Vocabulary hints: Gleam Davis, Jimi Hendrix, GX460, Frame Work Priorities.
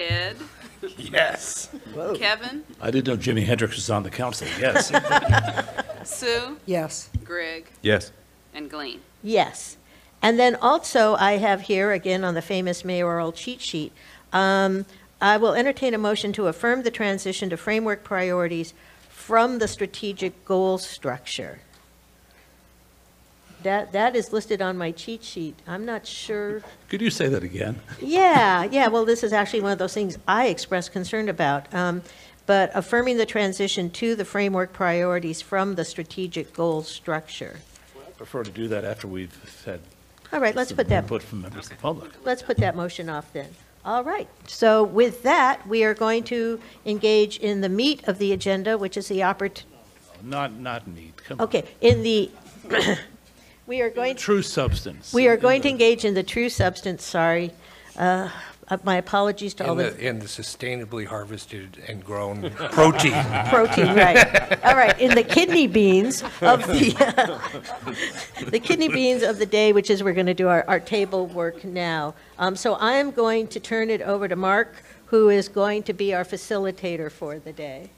Ted? Yes. Whoa. Kevin? I didn't know Jimi Hendrix was on the council. Yes. Sue? Yes. Greg? Yes. And Glean? Yes. And then also I have here, again, on the famous mayoral cheat sheet, I will entertain a motion to affirm the transition to framework priorities from the strategic goal structure. That is listed on my cheat sheet. I'm not sure. Could you say that again? Yeah. Well, this is actually one of those things I expressed concern about. But affirming the transition to the framework priorities from the strategic goal structure. Well, I prefer to do that after we've had. All right, let's put that input from members of the public. Let's put that motion off then. All right. So with that, we are going to engage in the meat of the agenda, which is the opportunity. Not meat. Come okay. On. In the. We are going to, true substance. We are going to engage in the true substance. Sorry, my apologies to all in the sustainably harvested and grown protein. Protein, right? All right, in the kidney beans of the kidney beans of the day, which is we're going to do our table work now. So I am going to turn it over to Mark, who is going to be our facilitator for the day.